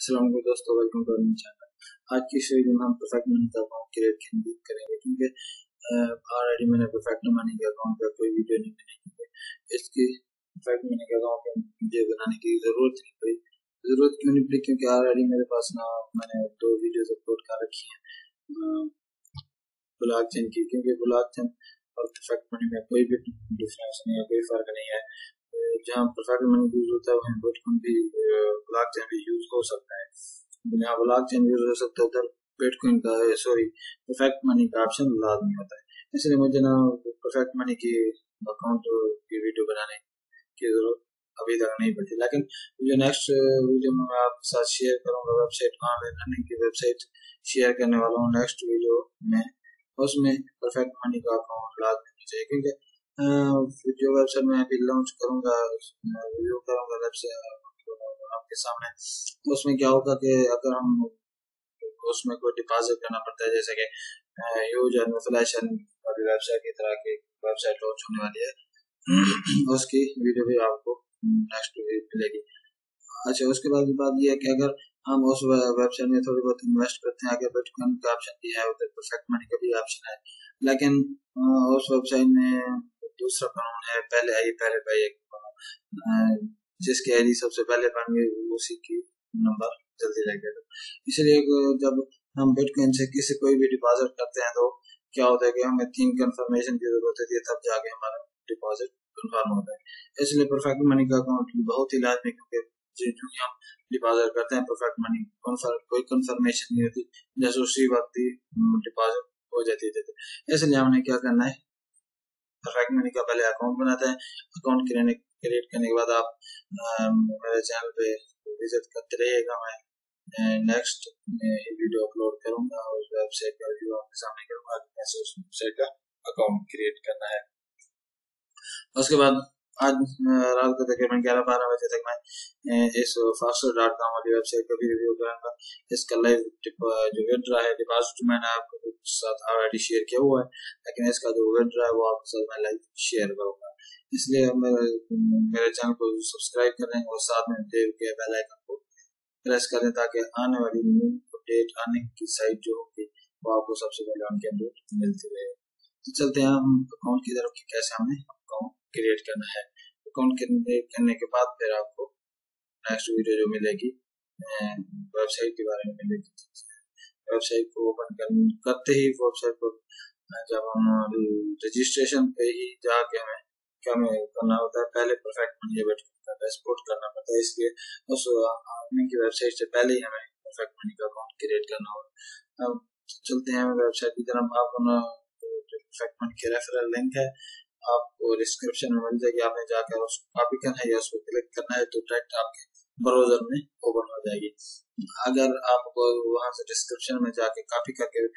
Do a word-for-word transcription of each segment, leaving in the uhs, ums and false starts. अस्सलाम वालेकुम दोस्तों, वेलकम टू माय चैनल। आज की वीडियो में हम परफेक्ट मनी का अकाउंट क्रिएट करने करेंगे क्योंकि ऑलरेडी मैंने परफेक्ट मनी के अकाउंट का कोई वीडियो नहीं बनाई है। इसके परफेक्ट मनी के अकाउंट में वीडियो बनाने की जरूरत नहीं पड़ी। जरूरत क्यों नहीं पड़ी? क्योंकि ऑलरेडी मेरे पास ना मैंने दो वीडियोस अपलोड कर रखी हैं ब्लॉकचेन की, क्योंकि ब्लॉकचेन और परफेक्ट मनी में कोई भी डिफरेंस नहीं है, कोई फर्क नहीं है। जहाँ परफेक्ट मनी यूज होता है वहीं बिटकॉइन भी ब्लॉकचेन भी यूज हो सकता है। जहाँ ब्लॉकचेन यूज हो सकता है उधर बिटकॉइन का सॉरी परफेक्ट मनी का ऑप्शन लाजमी होता है। इसलिए मुझे ना परफेक्ट मनी के अकाउंट की वीडियो बनाने की जरूरत अभी तक नहीं पड़ी, लेकिन मुझे नेक्स्ट वीडियो में मैं आपके साथ शेयर करूँगा वेबसाइट कहाँ लेने की वेबसाइट शेयर करने वाला हूँ नेक्स्ट वीडियो में। उसमें परफेक्ट मनी का अकाउंट लाजमी होना चाहिए क्योंकि वीडियो वेबसाइट में अभी लॉन्च करूंगा वीडियो करूंगा वेबसाइट आपके सामने। तो उसमें क्या होगा कि अगर हम उसमें कोई डिपॉजिट करना पड़ता है, जैसे कि यूज एंड फ्लैशन वाली वेबसाइट की तरह की वेबसाइट लॉन्च होने वाली है, उसकी वीडियो भी आपको नेक्स्ट वीक मिलेगी। अच्छा, उसके बाद बात यह है कि अगर हम उस वेबसाइट में थोड़ी बहुत इन्वेस्ट करते हैं, आगे बिटकॉइन का ऑप्शन दिया है, उधर परफेक्ट मनी का भी ऑप्शन है, लेकिन उस वेबसाइट में दूसरा कानून है पहले आई पहले भाई एक जिसकी आईडी सबसे पहले बन गई उसी की नंबर जल्दी लगेगा। इसलिए जब हम बिटकॉइन से किसी कोई भी डिपॉजिट करते हैं तो क्या होता है कि हमें तीन कंफर्मेशन की जरूरत होती है, तब जाके हमारा डिपॉजिट कन्फर्म होता है। इसलिए परफेक्ट मनी का अकाउंट बहुत ही लाजमी, क्योंकि क्योंकि हम डिपॉजिट करते हैं परफेक्ट मनी कोई कंफर्मेशन नहीं होती, जैसे उसी वक्त ही डिपॉजिट हो जाती है। इसलिए हमने क्या करना है, परफेक्ट मनी का पहले अकाउंट बनाते हैं। अकाउंट क्रिएट करने के बाद आप आ, मेरे चैनल पे विजिट करते रहिएगा। मैं नेक्स्ट वीडियो अपलोड करूंगा और वेबसाइट का रिव्यू आपके सामने करूंगा कैसे उस वेबसाइट का अकाउंट क्रिएट करना है। उसके बाद आज रात को तकरीबन ग्यारह बारह बजे तक मैं इस फास्टर डॉट कॉम वाली वेबसाइट का भी रिव्यू करूंगा। इसका लाइव जो विड्रा है डिपॉजिट मैंने आपको साथ ऑलरेडी शेयर किया हुआ है, लेकिन इसका जो विड्रा है वो आपके साथ मैं लाइव शेयर करूंगा। इसलिए मेरे चैनल को सब्सक्राइब करें और साथ में बेल के बेल आइकन को प्रेस करें ताकि आने वाली न्यू अपडेट आने की साइट जो होगी वो आपको सबसे पहले उनकी अपडेट मिलती रहे। तो चलते हैं हम अकाउंट की तरफ कि कैसे हमें अकाउंट क्रिएट करना है। अकाउंट क्रिएट करने के बाद फिर आपको नेक्स्ट वीडियो जो मिलेगी वेबसाइट के बारे में मिलेगी। वेबसाइट को ओपन करते ही वेबसाइट को जब हम रजिस्ट्रेशन पे ही जाके हमें क्या करना होता है, पहले परफेक्ट मनी का एक्सपोर्ट करना पड़ता है। इसलिए उस आदमी की वेबसाइट से पहले ही हमें परफेक्ट मनी का अकाउंट क्रिएट करना होगा। अब चलते हैं वेबसाइट की तरफ। आपको परफेक्ट मनी के रेफरल लिंक है, आपको डिस्क्रिप्शन में मिल जाएगी। आपने जाकर उसको कॉपी करना है या उसको क्लिक करना है तो डायरेक्ट आपके ब्राउजर में ओपन हो जाएगी। अगर आपको वहां से डिस्क्रिप्शन में जाके कॉपी करके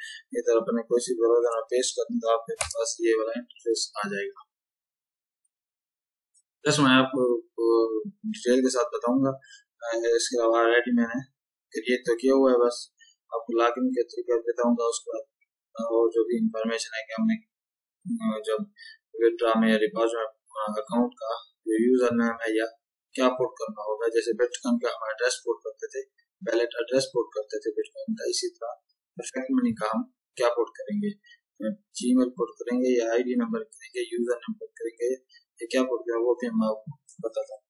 इधर अपने कोई सी ब्राउजर में पेस्ट कर दें तो आपके पास ये वाला इंटरफेस आ जाएगा। बस मैं आपको डिटेल के साथ बताऊंगा। इसके अलावा ऑलरेडी मैंने क्रिएट तो किया हुआ है, बस आपको लॉगिन के तरीके बताऊंगा। उसके बाद और जो भी इंफॉर्मेशन है कि हमने जब विड्रा में या डिपॉजिट अकाउंट का जो यूजर नाम है या क्या पोर्ट करना होगा, जैसे बिटकॉइन का हम एड्रेस पोर्ट करते थे, वैलेट एड्रेस पोर्ट करते थे बिटकॉइन का, इसी तरह परफेक्ट मनी का हम क्या पोर्ट करेंगे, जीमेल पोर्ट करेंगे या आईडी नंबर करेंगे, यूजर नंबर करेंगे या क्या पोर्ट करेंगे, वो भी हम आपको बताता हूँ।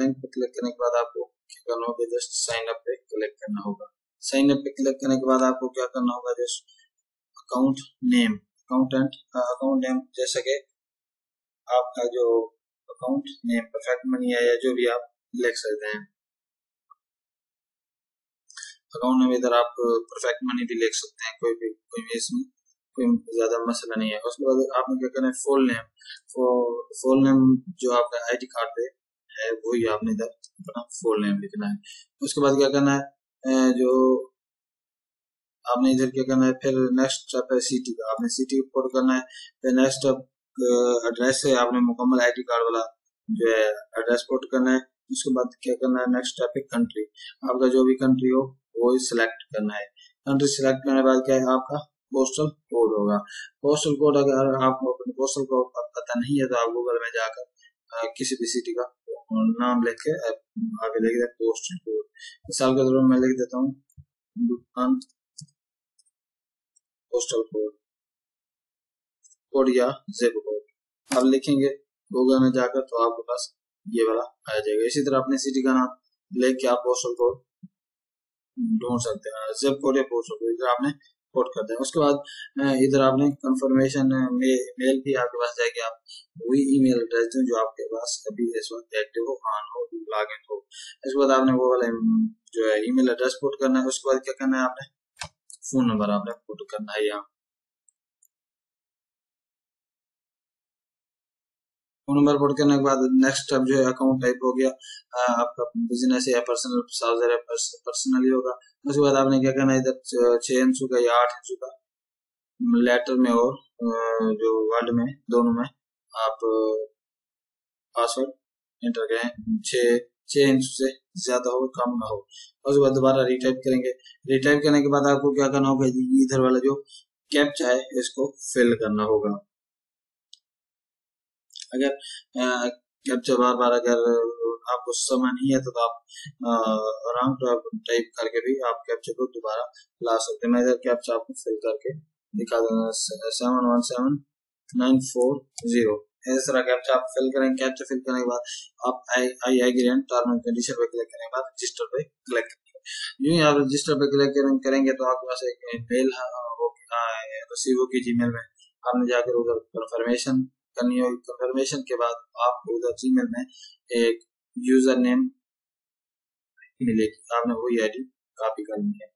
लिंक पर क्लिक करने के बाद आपको क्या करना होगा, जस्ट साइन अप पे क्लिक करना होगा। साइन अप पे क्लिक करने के बाद आपको क्या करना होगा, just account name accountant account name जैसा कि आपका जो अकाउंट नेम परफेक्ट मनी है या जो भी आप लिख सकते हैं। अकाउंट में इधर आप परफेक्ट मनी भी लिख सकते हैं, कोई भी कोई इसमें कोई ज्यादा मसला नहीं है। उसके बाद आपने क्या करना है, फुल नेम फुल नेम जो आपका आईडी कार्ड पे है वही आपने इधर अपना फुल नेम लिखना है। उसके बाद क्या करना है, जो आपने इधर क्या करना है, फिर नेक्स्ट स्टेप है सिटी का, आपने सिटी पोर्ट करना है। फिर नेक्स्ट स्टेप एड्रेस है, आपने मुकम्मल आईडी कार्ड वाला जो है एड्रेस पोर्ट करना है। उसके बाद क्या करना है, नेक्स्ट टॉपिक कंट्री, आपका जो भी कंट्री हो वो सिलेक्ट करना है। कंट्री सिलेक्ट करने के बाद क्या है, आपका पोस्टल कोड होगा। पोस्टल कोड अगर आपको अपने पोस्टल कोड पता नहीं है तो आप गूगल में जाकर किसी भी सिटी का और नाम लिख के आगे लिख दें पोस्ट कोड। मिसाल के तौर पर मैं लिख देता हूँ दुकान पोस्टल कोड कोड या जिप कोड। अब लिखेंगे गूगल में जाकर तो आपके पास ये वाला आ जाएगा। इसी तरह अपने सिटी का नाम लेके आप पोस्टल कोड ढूंढ सकते हैं, जिप कोड या पोस्टल कोड इधर आपने कोड कर दें। उसके बाद इधर आपने कंफर्मेशन मे, मेल भी आपके पास जाएगी। आप वही ईमेल एड्रेस दें जो आपके पास अभी इस वक्त एक्टिव हो, ऑन हो, लॉग इन हो। इसके बाद आपने वो वाला जो है ईमेल एड्रेस पुट करना है। उसके बाद क्या करना है, आपने फोन नंबर आपने पुट करना है। यहाँ फोन नंबर पुट करने के बाद नेक्स्ट स्टेप जो है अकाउंट टाइप हो गया, आपका बिजनेस या पर्सनल सर्वर है, पर्सनली होगा। उसके बाद आपने क्या करना है, इधर छह इंच का या आठ इंच का लेटर में और जो वर्ड में दोनों में आप पासवर्ड एंटर करें। छः छः इंच से ज्यादा हो कम ना हो। उसके बाद दोबारा रिटाइप करेंगे। रिटाइप करने के बाद आपको क्या करना होगा, इधर वाला जो कैप्चा है इसको फिल करना होगा। अगर कैप्चा बार बार अगर आपको समझ नहीं है तो, तो आप आराम से आप टाइप करके भी आप कैप्चा को दोबारा ला सकते हैं। मैं इधर कैप्चा आपको फिल करके दिखा दूंगा seven one seven nine four zero. इस तरह कैप्चा आप फिल करें। कैप्चा फिल करने के बाद आप I I agree and term and condition पे क्लिक करने के बाद रजिस्टर पे क्लिक करेंगे। यूं आप रजिस्टर पे क्लिक करेंगे तो आपके पास एक मेल रिसीव होगी जीमेल में। आपने जाकर उधर कंफर्मेशन करनी होगी। कंफर्मेशन के बाद आपको उधर जीमेल में एक यूजर नेम मिलेगी, आपने वही आई डी कॉपी करनी है।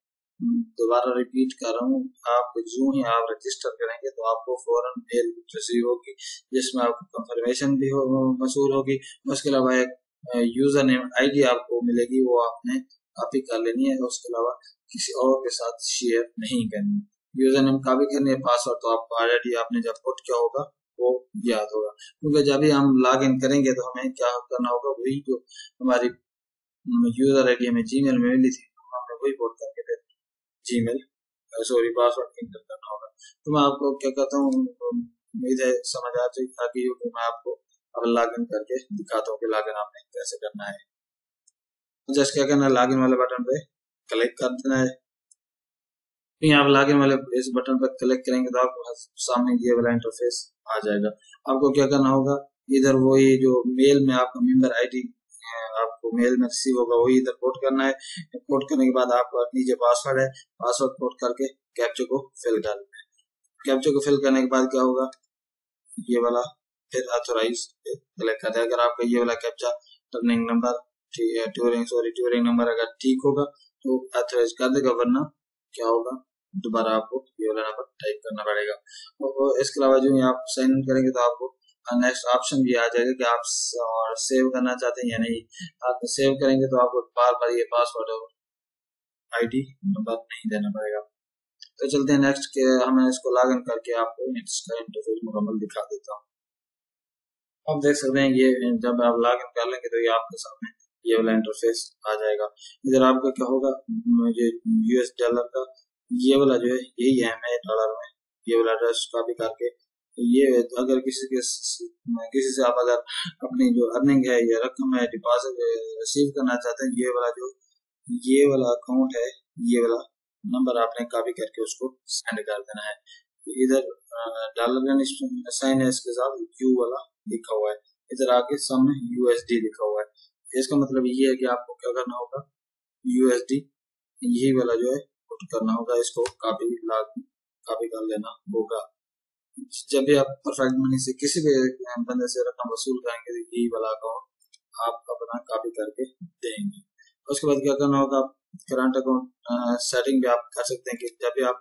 दोबारा रिपीट कर रहा हूँ, आप जो ही आप रजिस्टर करेंगे तो आपको फौरन मेल रिसीव होगी जिसमें आपको कंफर्मेशन भी हो मशहूर होगी। उसके अलावा एक यूजर नेम आईडी आपको मिलेगी, वो आपने कॉपी कर लेनी है। उसके अलावा किसी और के साथ शेयर नहीं करनी। यूजर नेम कॉपी करनी है, पासवर्ड तो आपको ऑलरेडी आपने जब पुट किया होगा वो याद होगा, क्योंकि जब भी हम लॉग इन करेंगे तो हमें क्या करना होगा, वही जो हमारी यूजर आई डी हमें जी मेल में मिली थी हमने वही पुट करके दे जीमेल सॉरी पासवर्ड एंटर करना होगा। तो मैं आपको क्या कहता हूँ, उम्मीद है समझ आ जाए ताकि तो मैं आपको अब लॉग इन करके दिखाता हूँ कि लॉग इन आपने कैसे करना है। जस्ट क्या करना है, लॉग इन वाले बटन पे क्लिक कर देना है। आप लॉग इन वाले इस बटन पर क्लिक करेंगे तो आपको सामने ये वाला इंटरफेस आ जाएगा। आपको क्या करना होगा, इधर वो ये जो मेल में आपका मेम्बर आई डी आपको मेल में रिसीव होगा वही इधर पोर्ट करना है। पोर्ट करने के बाद आपका नीचे पासवर्ड है, पासवर्ड पोर्ट करके कैप्चा को फिल कर लेना है। कैप्चा को फिल करने के बाद क्या होगा, ये वाला फिर ऑथोराइज क्लिक करते हैं। अगर आपका ये वाला captcha turning number Turing sorry Turing number अगर ठीक होगा तो ऑथोराइज कर देगा, वरना क्या होगा दोबारा आपको ये वाला नंबर टाइप करना पड़ेगा। और इसके अलावा जो आप साइन इन करेंगे तो आपको नेक्स्ट ऑप्शन भी आ जाएगा कि आप और सेव करना चाहते हैं या नहीं। आप सेव करेंगे तो आपको बार बार ये पासवर्ड और आईडी नंबर नहीं देना पड़ेगा। तो चलते हैं नेक्स्ट के, हमें इसको लॉग इन करके आपको इसका इंटरफेस मुकम्मल दिखा देता हूँ। आप देख सकते हैं ये जब आप लॉग इन कर लेंगे तो ये आपके सामने ये वाला इंटरफेस आ जाएगा। इधर आपका क्या होगा, ये यूएस डॉलर का ये वाला जो है यही है, मैं डॉलर में ये वाला एड्रेस कॉपी करके ये अगर किसी के किसी से आप अगर अपनी जो अर्निंग है या रकम है डिपॉजिट रिसीव करना चाहते हैं, ये वाला जो ये वाला अकाउंट है ये वाला नंबर आपने कॉपी करके उसको सेंड कर देना है। इधर डॉलर का साइन है, इसके साथ यू वाला लिखा हुआ है, इधर आके सामने यूएसडी लिखा हुआ है। इसका मतलब ये है कि आपको क्या करना होगा, यूएसडी यही वाला जो है पुट करना होगा, इसको कॉपी कॉपी कर लेना होगा। जब भी आप परफेक्ट मनी से किसी भी बंदे से रकम वसूल करेंगे तो यही वाला अकाउंट आप अपना कॉपी करके देंगे। उसके बाद क्या करना होगा, आप करंट अकाउंट सेटिंग भी आप कर सकते हैं कि जब भी आप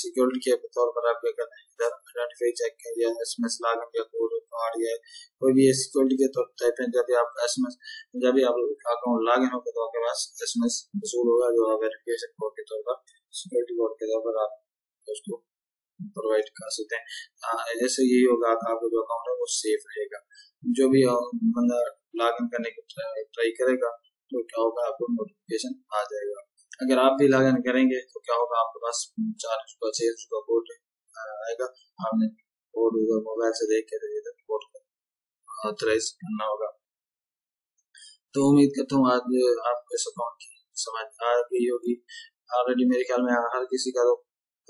सिक्योरिटी के तौर पर आप क्या करना है, इधर आइडेंटिफाई चेक या एसएमएस लॉगिन या कोड कार्ड या कोई भी सिक्योरिटी के तौर टाइप है। जब भी आप एसएमएस जब भी आप अकाउंट लॉगिन होगा तो आपके पास एसएमएस वसूल होगा जो आप वेरिफिकेशन कोड के तौर पर सिक्योरिटी कोड के तौर पर आप उसको प्रोवाइड कर सकते हैं। ऐसे यही होगा आपका जो अकाउंट है वो सेफ रहेगा। जो भी बंदा लॉग इन करने की ट्राई करेगा तो क्या होगा, आपको नोटिफिकेशन आ जाएगा। अगर आप भी लॉग इन करेंगे तो क्या होगा, आपके पास चार का छह का कोड आएगा, आपने कोड मोबाइल से देख के ऑथराइज करना होगा। तो उम्मीद करता हूँ आज आपको सपोर्ट की समझ आ गई होगी। ऑलरेडी मेरे ख्याल में हर किसी का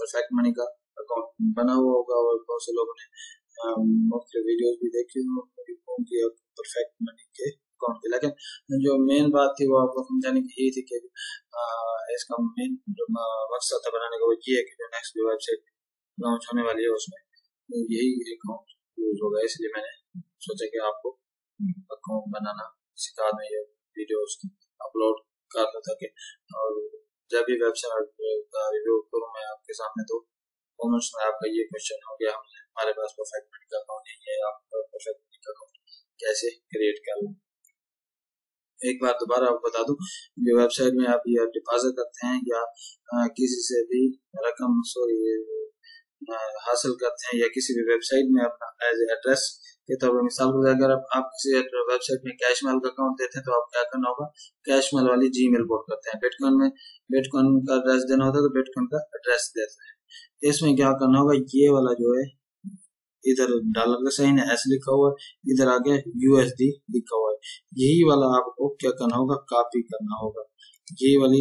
परफेक्ट मनी का अकाउंट बना हुआ होगा और बहुत से लोगों ने मुख्य वीडियोस भी देखे होंगे परफेक्ट मनी के अकाउंट के, लेकिन जो मेन बात थी वो आपको समझाने की यही थी कि इसका मेन जो मकसद था बनाने का वो ये है कि जो नेक्स्ट वेबसाइट लॉन्च होने वाली है उसमें यही अकाउंट यूज होगा, इसलिए मैंने सोचा कि आपको अकाउंट बनाना सिखा में ये वीडियोस अपलोड कर रहा था कि और जब भी वेबसाइट का रिव्यू करूँ मैं आपके सामने तो कमेंट्स में आपका ये क्वेश्चन हो गया हमने हमारे पास परफेक्ट मनी का अकाउंट नहीं है, आप परफेक्ट मनी का अकाउंट कैसे क्रिएट कर लें। एक बार दोबारा आपको बता दूं कि वेबसाइट में आप ये डिपॉजिट करते हैं या किसी से भी रकम सॉरी हासिल करते हैं या किसी भी वेबसाइट में अपना एज एड्रेस के तौर पर, मिसाल के अगर आप, आप किसी वेबसाइट में कैश मेल का अकाउंट देते हैं तो आप क्या करना होगा कैश मेल वाली जी मेल बोर्ड करते हैं, बिटकॉइन में बिटकॉइन का एड्रेस देना होता है तो बिटकॉइन का एड्रेस देते हैं। इसमें क्या करना होगा ये वाला जो है इधर डॉलर का साइन है एस लिखा हुआ है, इधर आगे यूएसडी लिखा हुआ है, यही वाला आपको क्या करना होगा कॉपी करना होगा, ये वाली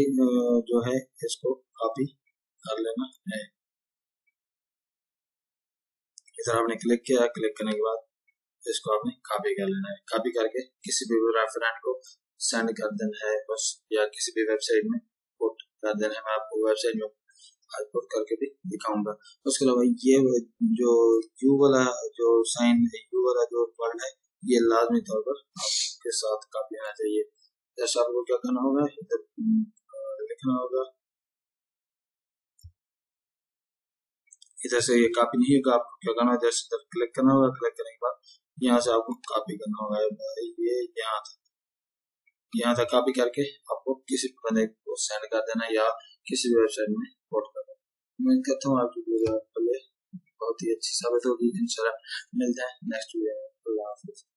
जो है इसको कॉपी कर लेना है। इधर आपने क्लिक किया, क्लिक करने के बाद इसको आपने कॉपी कर लेना है, कॉपी करके किसी भी रेफरेंट को सेंड कर देना है बस, या किसी भी वेबसाइट में पुट कर देना है। मैं आपको वेबसाइट में पुट करके भी दिखाऊंगा। उसके अलावा ये जो यू वाला जो साइन है यू वाला जो वर्ड है ये लाजमी तौर पर आपके साथ कॉपी आना चाहिए। जैसे आपको क्या करना होगा इधर लिखना होगा, इधर से ये कापी नहीं होगा, आपको क्या करना है क्लिक करना होगा, क्लिक करने के बाद यहाँ से आपको कापी करना होगा, ये यहाँ था यहाँ था कापी करके आपको किसी बंदे को सेंड कर देना या किसी भी वेबसाइट में पोस्ट कर देना। उम्मीद करता हूँ आपकी वीडियो बहुत ही अच्छी साबित होगी। इंशाल्लाह मिलते हैं नेक्स्ट वीडियो में।